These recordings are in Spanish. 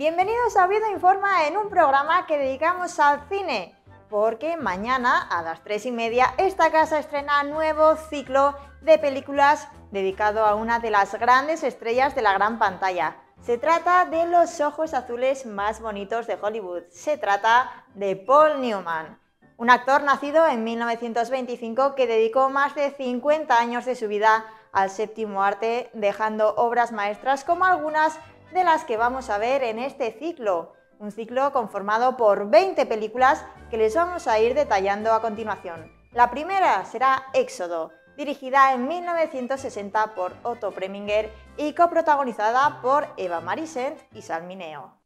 Bienvenidos a Oviedo Informa, en un programa que dedicamos al cine, porque mañana a las 3:30 esta casa estrena nuevo ciclo de películas dedicado a una de las grandes estrellas de la gran pantalla. Se trata de los ojos azules más bonitos de Hollywood. Se trata de Paul Newman, un actor nacido en 1925 que dedicó más de 50 años de su vida al séptimo arte, dejando obras maestras como algunas de las que vamos a ver en este ciclo. Un ciclo conformado por 20 películas que les vamos a ir detallando a continuación. La primera será Éxodo, dirigida en 1960 por Otto Preminger y coprotagonizada por Eva Marie Saint y Sal Mineo.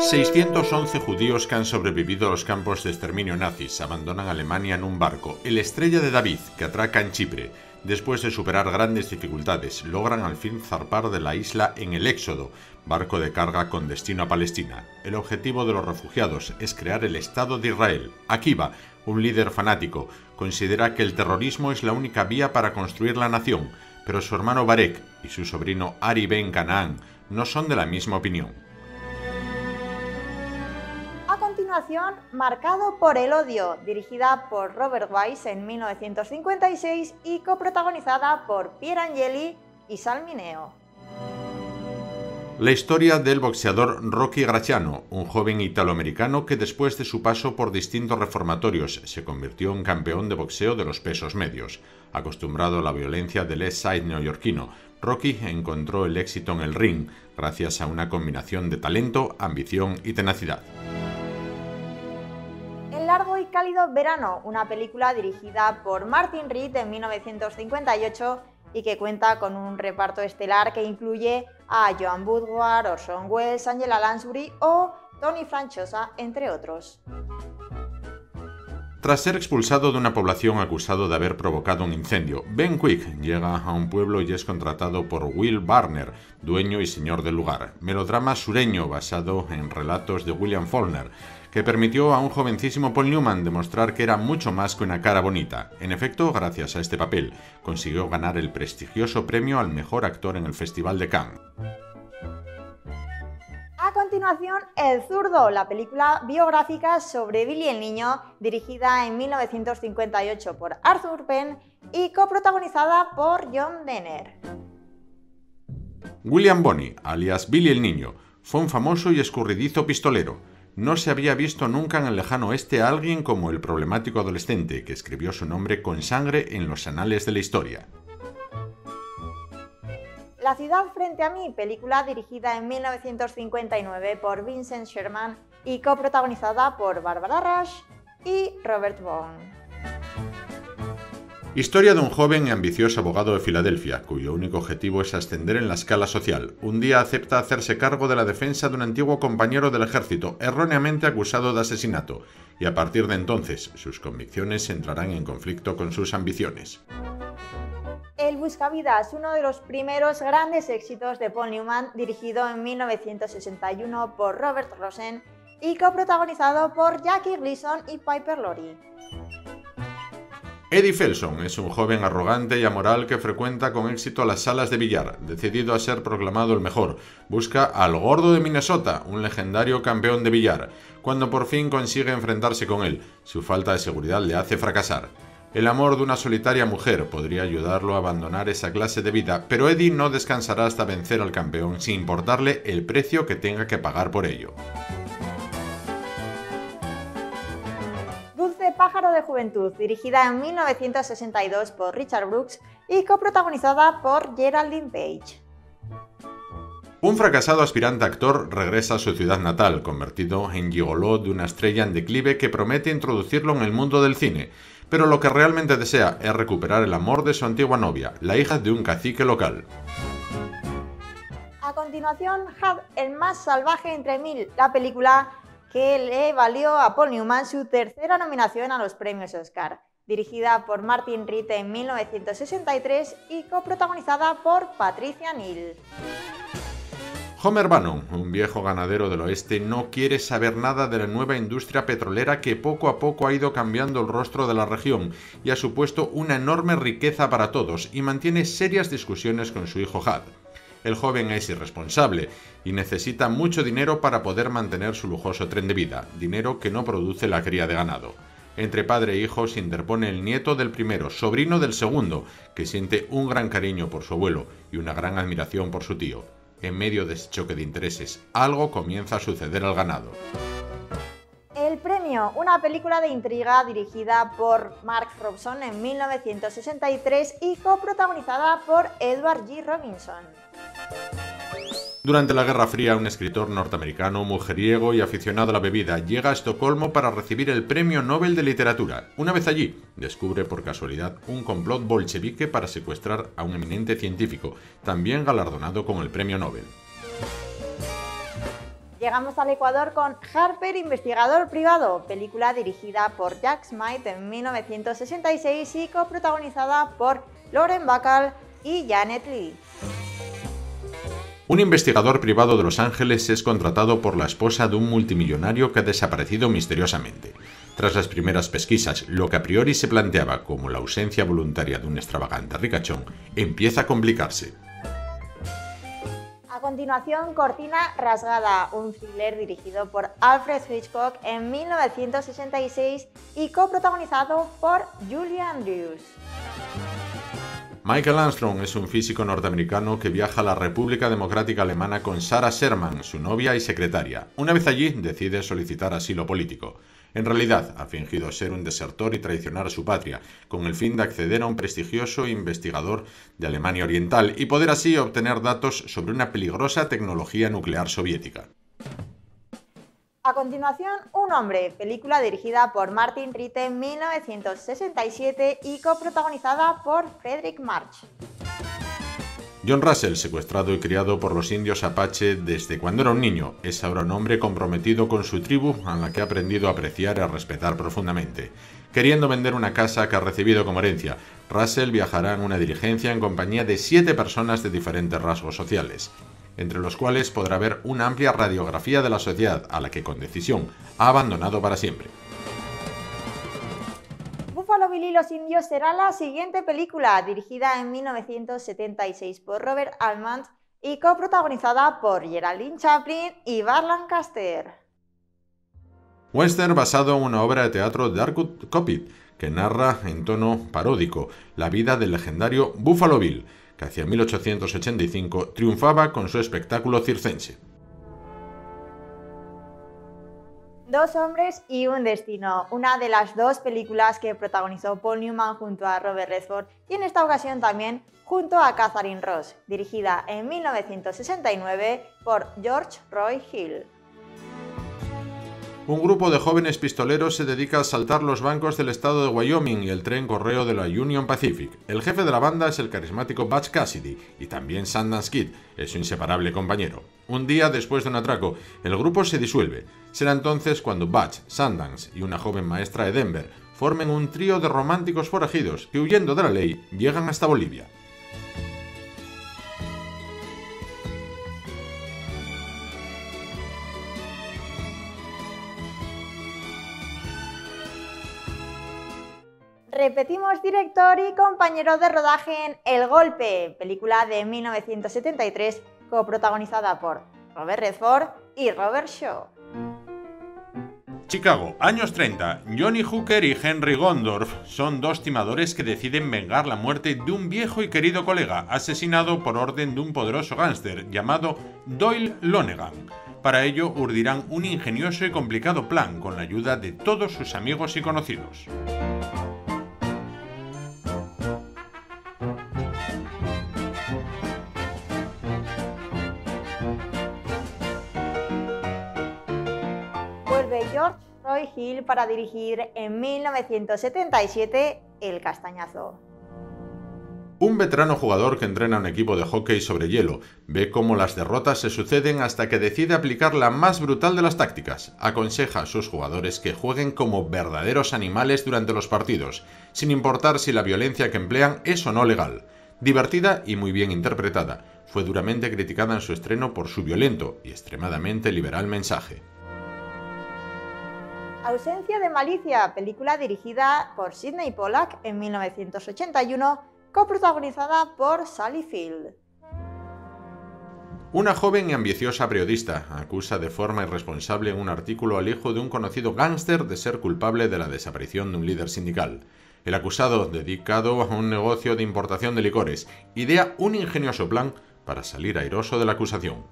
611 judíos que han sobrevivido a los campos de exterminio nazis abandonan Alemania en un barco, el Estrella de David, que atraca en Chipre. Después de superar grandes dificultades, logran al fin zarpar de la isla en el Éxodo, barco de carga con destino a Palestina. El objetivo de los refugiados es crear el Estado de Israel. Akiva, un líder fanático, considera que el terrorismo es la única vía para construir la nación, pero su hermano Barek y su sobrino Ari Ben Canaan no son de la misma opinión. A continuación, Marcado por el odio, dirigida por Robert Wise en 1956 y coprotagonizada por Pier Angeli y Sal Mineo. La historia del boxeador Rocky Graziano, un joven italoamericano que después de su paso por distintos reformatorios se convirtió en campeón de boxeo de los pesos medios. Acostumbrado a la violencia del East Side neoyorquino, Rocky encontró el éxito en el ring gracias a una combinación de talento, ambición y tenacidad. El largo y cálido verano, una película dirigida por Martin Ritt en 1958 y que cuenta con un reparto estelar que incluye a Joan Woodward, Orson Welles, Angela Lansbury o Tony Franchosa, entre otros. Tras ser expulsado de una población acusado de haber provocado un incendio, Ben Quick llega a un pueblo y es contratado por Will Barner, dueño y señor del lugar. Melodrama sureño basado en relatos de William Faulkner, que permitió a un jovencísimo Paul Newman demostrar que era mucho más que una cara bonita. En efecto, gracias a este papel, consiguió ganar el prestigioso premio al mejor actor en el Festival de Cannes. A continuación, El zurdo, la película biográfica sobre Billy el Niño, dirigida en 1958 por Arthur Penn y coprotagonizada por John Dehner. William Bonney, alias Billy el Niño, fue un famoso y escurridizo pistolero. No se había visto nunca en el lejano oeste a alguien como el problemático adolescente que escribió su nombre con sangre en los anales de la historia. La ciudad frente a mí, película dirigida en 1959 por Vincent Sherman y coprotagonizada por Barbara Rush y Robert Vaughn. Historia de un joven y ambicioso abogado de Filadelfia, cuyo único objetivo es ascender en la escala social. Un día acepta hacerse cargo de la defensa de un antiguo compañero del ejército, erróneamente acusado de asesinato, y a partir de entonces sus convicciones entrarán en conflicto con sus ambiciones. El buscavidas, uno de los primeros grandes éxitos de Paul Newman, dirigido en 1961 por Robert Rosen y coprotagonizado por Jackie Gleason y Piper Laurie. Eddie Felson es un joven arrogante y amoral que frecuenta con éxito las salas de billar. Decidido a ser proclamado el mejor, busca al Gordo de Minnesota, un legendario campeón de billar. Cuando por fin consigue enfrentarse con él, su falta de seguridad le hace fracasar. El amor de una solitaria mujer podría ayudarlo a abandonar esa clase de vida, pero Eddie no descansará hasta vencer al campeón, sin importarle el precio que tenga que pagar por ello. Dulce pájaro de juventud, dirigida en 1962 por Richard Brooks y coprotagonizada por Geraldine Page. Un fracasado aspirante actor regresa a su ciudad natal, convertido en gigoló de una estrella en declive que promete introducirlo en el mundo del cine. Pero lo que realmente desea es recuperar el amor de su antigua novia, la hija de un cacique local. A continuación, Had, el más salvaje entre mil, la película que le valió a Paul Newman su tercera nominación a los premios Oscar, dirigida por Martin Ritt en 1963 y coprotagonizada por Patricia Neal. Homer Bannon, un viejo ganadero del oeste, no quiere saber nada de la nueva industria petrolera que poco a poco ha ido cambiando el rostro de la región y ha supuesto una enorme riqueza para todos, y mantiene serias discusiones con su hijo Had. el joven es irresponsable y necesita mucho dinero para poder mantener su lujoso tren de vida, dinero que no produce la cría de ganado. Entre padre e hijo se interpone el nieto del primero, sobrino del segundo, que siente un gran cariño por su abuelo y una gran admiración por su tío. En medio de ese choque de intereses, algo comienza a suceder al ganado. El premio, una película de intriga dirigida por Mark Robson en 1963 y coprotagonizada por Edward G. Robinson. Durante la Guerra Fría, un escritor norteamericano, mujeriego y aficionado a la bebida llega a Estocolmo para recibir el Premio Nobel de Literatura. Una vez allí, descubre por casualidad un complot bolchevique para secuestrar a un eminente científico, también galardonado con el Premio Nobel. Llegamos al Ecuador con Harper, investigador privado, película dirigida por Jack Smith en 1966 y coprotagonizada por Lauren Bacall y Janet Leigh. Un investigador privado de Los Ángeles es contratado por la esposa de un multimillonario que ha desaparecido misteriosamente. Tras las primeras pesquisas, lo que a priori se planteaba como la ausencia voluntaria de un extravagante ricachón empieza a complicarse. A continuación, Cortina rasgada, un thriller dirigido por Alfred Hitchcock en 1966 y coprotagonizado por Julie Andrews. Michael Armstrong es un físico norteamericano que viaja a la República Democrática Alemana con Sarah Sherman, su novia y secretaria. Una vez allí, decide solicitar asilo político. En realidad, ha fingido ser un desertor y traicionar a su patria, con el fin de acceder a un prestigioso investigador de Alemania Oriental y poder así obtener datos sobre una peligrosa tecnología nuclear soviética. A continuación, Un hombre, película dirigida por Martin Ritt en 1967 y coprotagonizada por Frederick March. John Russell, secuestrado y criado por los indios Apache desde cuando era un niño, es ahora un hombre comprometido con su tribu a la que ha aprendido a apreciar y a respetar profundamente. Queriendo vender una casa que ha recibido como herencia, Russell viajará en una diligencia en compañía de 7 personas de diferentes rasgos sociales, entre los cuales podrá ver una amplia radiografía de la sociedad a la que con decisión ha abandonado para siempre. Buffalo Bill y los indios será la siguiente película, dirigida en 1976 por Robert Altman y coprotagonizada por Geraldine Chaplin y Burt Lancaster. Western basado en una obra de teatro de Arthur Penn, que narra en tono paródico la vida del legendario Buffalo Bill, que hacia 1885 triunfaba con su espectáculo circense. Dos hombres y un destino, una de las dos películas que protagonizó Paul Newman junto a Robert Redford y en esta ocasión también junto a Catherine Ross, dirigida en 1969 por George Roy Hill. Un grupo de jóvenes pistoleros se dedica a asaltar los bancos del estado de Wyoming y el tren correo de la Union Pacific. El jefe de la banda es el carismático Butch Cassidy y también Sundance Kid, es su inseparable compañero. Un día después de un atraco, el grupo se disuelve. Será entonces cuando Butch, Sundance y una joven maestra de Denver formen un trío de románticos forajidos que, huyendo de la ley, llegan hasta Bolivia. Repetimos director y compañero de rodaje en El Golpe, película de 1973, coprotagonizada por Robert Redford y Robert Shaw. Chicago, años 30. Johnny Hooker y Henry Gondorf son dos timadores que deciden vengar la muerte de un viejo y querido colega, asesinado por orden de un poderoso gángster llamado Doyle Lonegan. Para ello, urdirán un ingenioso y complicado plan con la ayuda de todos sus amigos y conocidos. George Roy Hill para dirigir en 1977 El Castañazo. Un veterano jugador que entrena un equipo de hockey sobre hielo ve cómo las derrotas se suceden hasta que decide aplicar la más brutal de las tácticas. Aconseja a sus jugadores que jueguen como verdaderos animales durante los partidos, sin importar si la violencia que emplean es o no legal. Divertida y muy bien interpretada, fue duramente criticada en su estreno por su violento y extremadamente liberal mensaje. Ausencia de malicia, película dirigida por Sidney Pollack en 1981, coprotagonizada por Sally Field. Una joven y ambiciosa periodista acusa de forma irresponsable en un artículo al hijo de un conocido gángster de ser culpable de la desaparición de un líder sindical. El acusado, dedicado a un negocio de importación de licores, idea un ingenioso plan para salir airoso de la acusación.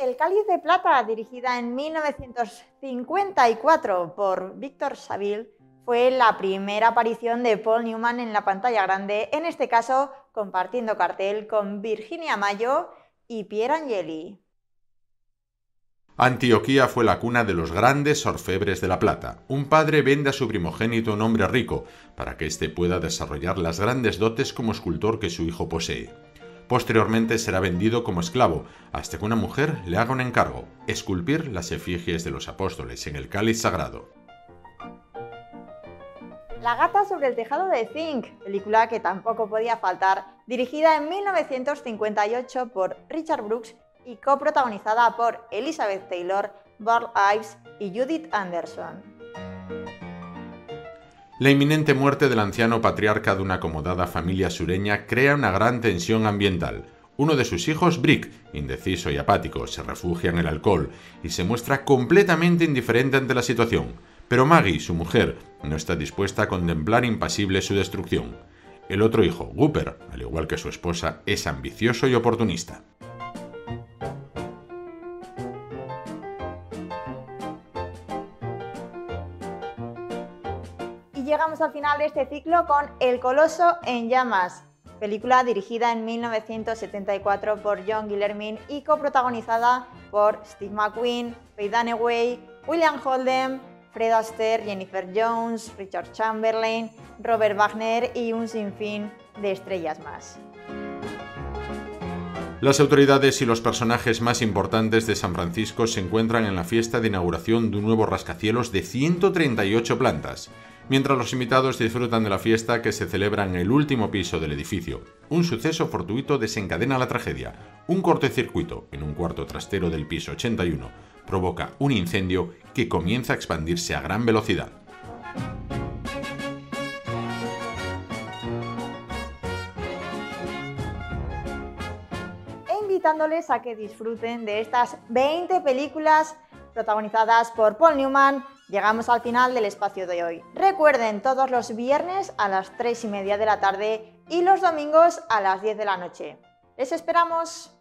El cáliz de plata, dirigida en 1954 por Victor Saville, fue la primera aparición de Paul Newman en la pantalla grande, en este caso compartiendo cartel con Virginia Mayo y Pier Angeli. Antioquía fue la cuna de los grandes orfebres de la plata. Un padre vende a su primogénito, un hombre rico, para que éste pueda desarrollar las grandes dotes como escultor que su hijo posee. Posteriormente será vendido como esclavo, hasta que una mujer le haga un encargo: esculpir las efigies de los apóstoles en el cáliz sagrado. La gata sobre el tejado de zinc, película que tampoco podía faltar, dirigida en 1958 por Richard Brooks y coprotagonizada por Elizabeth Taylor, Burl Ives y Judith Anderson. La inminente muerte del anciano patriarca de una acomodada familia sureña crea una gran tensión ambiental. Uno de sus hijos, Brick, indeciso y apático, se refugia en el alcohol y se muestra completamente indiferente ante la situación. Pero Maggie, su mujer, no está dispuesta a contemplar impasible su destrucción. El otro hijo, Whooper, al igual que su esposa, es ambicioso y oportunista. Y llegamos al final de este ciclo con El Coloso en Llamas, película dirigida en 1974 por John Guillermin y coprotagonizada por Steve McQueen, Faye Dunaway, William Holden, Fred Astaire, Jennifer Jones, Richard Chamberlain, Robert Wagner y un sinfín de estrellas más. Las autoridades y los personajes más importantes de San Francisco se encuentran en la fiesta de inauguración de un nuevo rascacielos de 138 plantas, mientras los invitados disfrutan de la fiesta que se celebra en el último piso del edificio. Un suceso fortuito desencadena la tragedia. Un cortocircuito en un cuarto trastero del piso 81 provoca un incendio que comienza a expandirse a gran velocidad. Invitándoles a que disfruten de estas 20 películas protagonizadas por Paul Newman, llegamos al final del espacio de hoy. Recuerden, todos los viernes a las 3:30 de la tarde y los domingos a las 10 de la noche. ¡Les esperamos!